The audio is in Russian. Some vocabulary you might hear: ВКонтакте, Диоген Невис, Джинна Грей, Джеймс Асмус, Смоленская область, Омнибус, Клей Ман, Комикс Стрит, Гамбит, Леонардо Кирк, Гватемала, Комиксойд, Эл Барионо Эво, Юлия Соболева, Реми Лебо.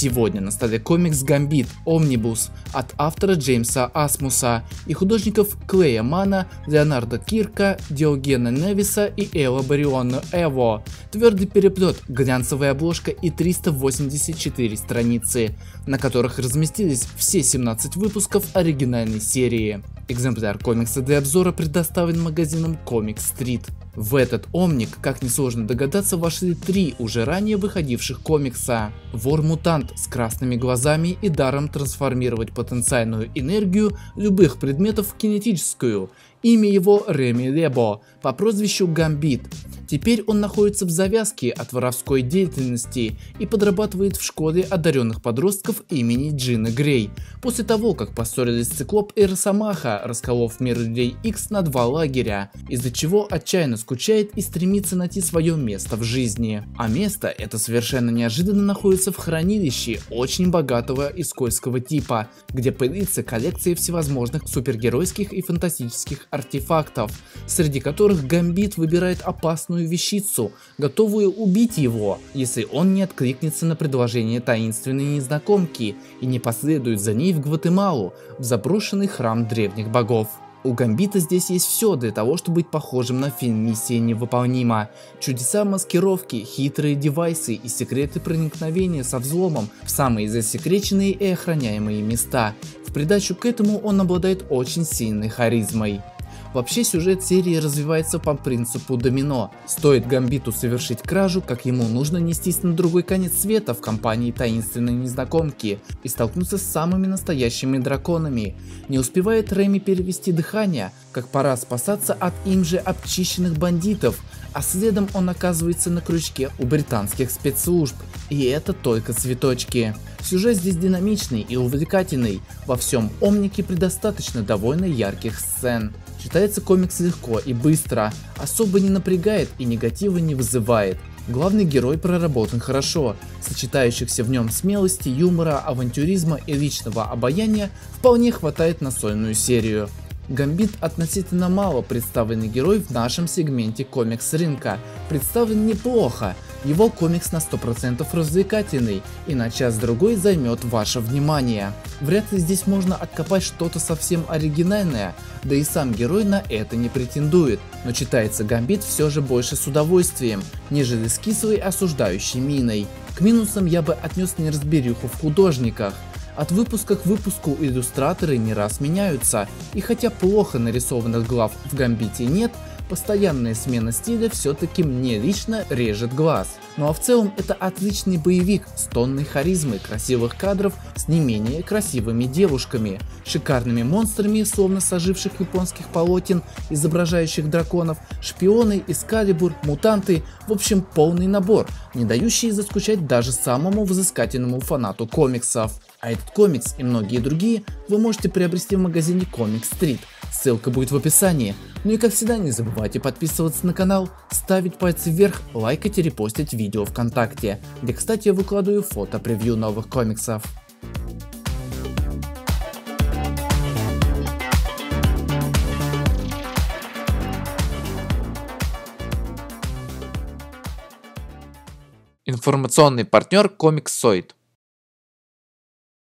Сегодня на столе комикс «Гамбит. Омнибус» от автора Джеймса Асмуса и художников Клея Мана, Леонардо Кирка, Диогена Невиса и Эла Барионо Эво. Твердый переплет, глянцевая обложка и 384 страницы, на которых разместились все 17 выпусков оригинальной серии. Экземпляр комикса для обзора предоставлен магазином Комикс Стрит. В этот омник, как несложно догадаться, вошли три уже ранее выходивших комикса. Вор-мутант с красными глазами и даром трансформировать потенциальную энергию любых предметов в кинетическую. Имя его Реми Лебо, по прозвищу Гамбит. Теперь он находится в завязке от воровской деятельности и подрабатывает в школе одаренных подростков имени Джинны Грей. После того, как поссорились Циклоп и Росомаха, расколов мир людей X на два лагеря, из-за чего отчаянно скучает и стремится найти свое место в жизни. А место это совершенно неожиданно находится в хранилище очень богатого и скользкого типа, где пылится коллекция всевозможных супергеройских и фантастических артефактов, среди которых Гамбит выбирает опасную вещицу, готовую убить его, если он не откликнется на предложение таинственной незнакомки и не последует за ней в Гватемалу, в заброшенный храм древних богов. У Гамбита здесь есть все для того, чтобы быть похожим на фильм «Миссия невыполнима». Чудеса маскировки, хитрые девайсы и секреты проникновения со взломом в самые засекреченные и охраняемые места. В придачу к этому он обладает очень сильной харизмой. Вообще сюжет серии развивается по принципу домино. Стоит Гамбиту совершить кражу, как ему нужно нестись на другой конец света в компании таинственной незнакомки и столкнуться с самыми настоящими драконами. Не успевает Реми перевести дыхание, как пора спасаться от им же обчищенных бандитов, а следом он оказывается на крючке у британских спецслужб. И это только цветочки. Сюжет здесь динамичный и увлекательный. Во всем омнике предостаточно довольно ярких сцен. Читается комикс легко и быстро, особо не напрягает и негатива не вызывает. Главный герой проработан хорошо, сочетающихся в нем смелости, юмора, авантюризма и личного обаяния вполне хватает на сольную серию. Гамбит относительно мало представленный герой в нашем сегменте комикс-рынка, представлен неплохо, его комикс на 100% развлекательный и на час-другой займет ваше внимание. Вряд ли здесь можно откопать что-то совсем оригинальное, да и сам герой на это не претендует, но читается Гамбит все же больше с удовольствием, нежели с кислой осуждающей миной. К минусам я бы отнес неразбериху в художниках. От выпуска к выпуску иллюстраторы не раз меняются, и хотя плохо нарисованных глав в Гамбите нет, постоянная смена стиля все-таки мне лично режет глаз. Ну а в целом это отличный боевик с тонной харизмой, красивых кадров с не менее красивыми девушками, шикарными монстрами, словно соживших японских полотен, изображающих драконов, шпионы, эскалибур, мутанты, в общем полный набор, не дающий заскучать даже самому взыскательному фанату комиксов. А этот комикс и многие другие вы можете приобрести в магазине Комикс Стрит, ссылка будет в описании. Ну и как всегда, не забывайте подписываться на канал, ставить пальцы вверх, лайкать и репостить видео ВКонтакте, где, кстати, я выкладываю фото-превью новых комиксов. Информационный партнер Комиксойд.